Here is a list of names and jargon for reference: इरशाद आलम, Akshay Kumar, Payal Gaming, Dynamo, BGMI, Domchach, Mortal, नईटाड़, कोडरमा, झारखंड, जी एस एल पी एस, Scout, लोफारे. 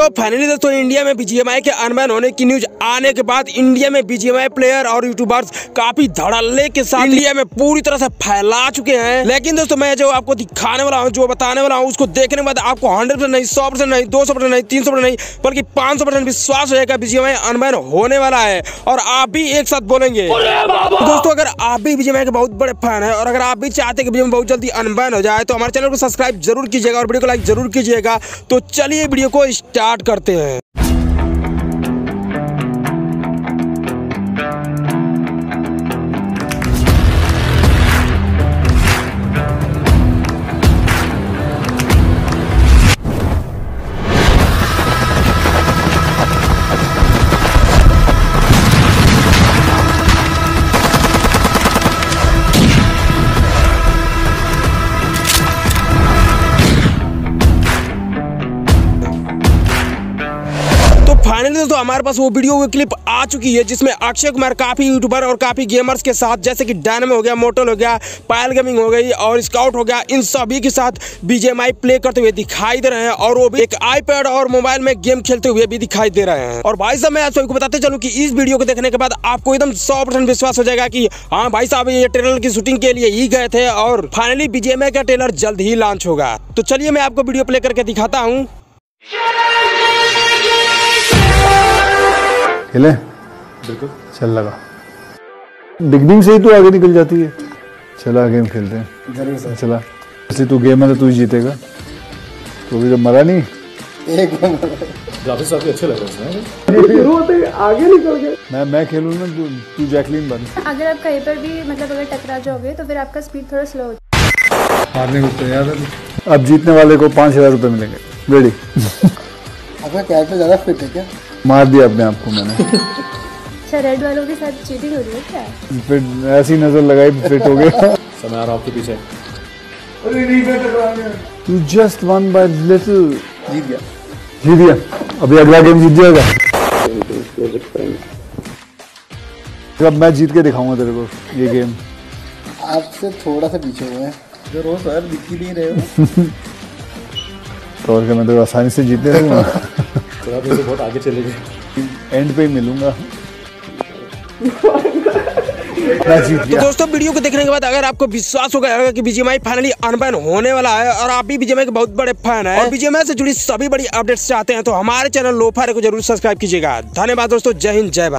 दोस्तों फाइनली दोस्तों इंडिया में बीजीएमआई के अनबैन होने की न्यूज आने के बाद इंडिया में बीजीएमआई प्लेयर और यूट्यूबर्स काफी धड़ल्ले के साथ इंडिया में पूरी तरह से फैला चुके हैं। लेकिन दोस्तों मैं जो आपको दिखाने वाला हूँ, जो बताने वाला हूँ, उसको देखने के बाद आपको 100% नहीं, 100% नहीं, 200% नहीं, 300% नहीं, बल्कि 500% विश्वास रहेगा बीजीएमआई अनबैन होने वाला है और आप भी एक साथ बोलेंगे। दोस्तों अगर आप भी बीजीएमआई के बहुत बड़े फैन है और अगर आप भी चाहते हैं कि बहुत जल्दी अनबैन हो जाए तो हमारे चैनल को सब्सक्राइब जरूर कीजिएगा और वीडियो को लाइक जरूर कीजिएगा। तो चलिए वीडियो को स्टार्ट करते हैं। फाइनली दोस्तों हमारे पास वो वीडियो वो क्लिप आ चुकी है जिसमें अक्षय कुमार काफ़ी यूट्यूबर और काफ़ी गेमर्स के साथ, जैसे कि डायनामो हो गया, मोर्टल हो गया, पायल गेमिंग हो गई और स्काउट हो गया, इन सभी के साथ बीजीएमआई प्ले करते हुए दिखाई दे रहे हैं और वो भी एक आईपैड और मोबाइल में गेम खेलते हुए भी दिखाई दे रहे हैं। और भाई साहब मैं आप सबको बताते चलूँ कि इस वीडियो को देखने के बाद आपको एकदम 100% विश्वास हो जाएगा कि हाँ भाई साहब ये ट्रेलर की शूटिंग के लिए ही गए थे और फाइनली बीजीएमआई का ट्रेलर जल्द ही लॉन्च होगा। तो चलिए मैं आपको वीडियो प्ले करके दिखाता हूँ। ले बिल्कुल चल लगा बिगनिंग से ही तो आगे निकल जाती है। चला गेम खेलते हैं जरूर सर। चला जैसे तू गेम है तो तू जीतेगा। तो जब मरा नहीं एक ग्राफिक्स काफी अच्छे लग रहे हैं, आगे निकल गए। मैं खेलूंगा तू जैकलिन बन। अगर आपका एपर भी मतलब अगर टकरा जाओगे तो फिर आपका स्पीड थोड़ा स्लो हो जाएगा। मारने को तैयार है। अब जीतने वाले को 5000 रुपए मिलेंगे। रेडी? आपका कैरेक्टर ज्यादा फिट है क्या? मार दिया अपने आप को मैंने। अच्छा रेड वालों के साथ चीटिंग हो रही है क्या? फिर ऐसी नजर लगाई फिट हो गया। समय आ रहा आपके पीछे। अरे नहीं बेटा तू जस्ट वन बाय लिटिल। जीत गया, जीत गया। अभी अगला गेम जीत जाएगा। अब मैं जीत के दिखाऊंगा तेरे को ये गेम। आपसे थोड़ा सा पीछे हुए हैं सर, दिख ही नहीं रहे हो। तो और क्या मैं तो आसानी से जीतने दूंगा। तो बहुत आगे चले गए। एंड पे मिलूंगा। तो दोस्तों वीडियो को देखने के बाद अगर आपको विश्वास हो गया होगा कि बीजीएमआई फाइनली अनबैन होने वाला है और आप भी बीजीएमआई के बहुत बड़े फैन हैं और बीजीएमआई से जुड़ी सभी बड़ी अपडेट्स चाहते हैं तो हमारे चैनल लोफारे को जरूर सब्सक्राइब कीजिएगा। धन्यवाद दोस्तों, जय हिंद, जय भारत।